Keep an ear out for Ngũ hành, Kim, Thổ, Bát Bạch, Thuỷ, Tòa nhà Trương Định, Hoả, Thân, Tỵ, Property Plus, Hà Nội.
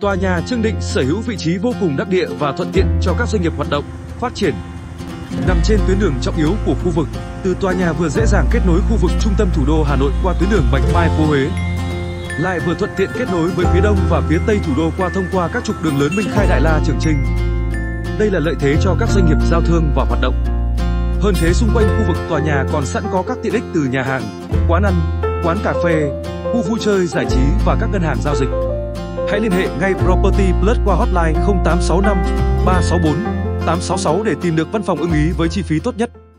Tòa nhà Trương Định sở hữu vị trí vô cùng đắc địa và thuận tiện cho các doanh nghiệp hoạt động, phát triển. Nằm trên tuyến đường trọng yếu của khu vực, từ tòa nhà vừa dễ dàng kết nối khu vực trung tâm thủ đô Hà Nội qua tuyến đường Bạch Mai - Phố Huế, lại vừa thuận tiện kết nối với phía đông và phía tây thủ đô thông qua các trục đường lớn Minh Khai, Đại La, Trường Chinh. Đây là lợi thế cho các doanh nghiệp giao thương và hoạt động. Hơn thế, xung quanh khu vực tòa nhà còn sẵn có các tiện ích từ nhà hàng, quán ăn, quán cà phê, khu vui chơi giải trí và các ngân hàng giao dịch. Hãy liên hệ ngay Property Plus qua hotline 0865 364 866 để tìm được văn phòng ưng ý với chi phí tốt nhất.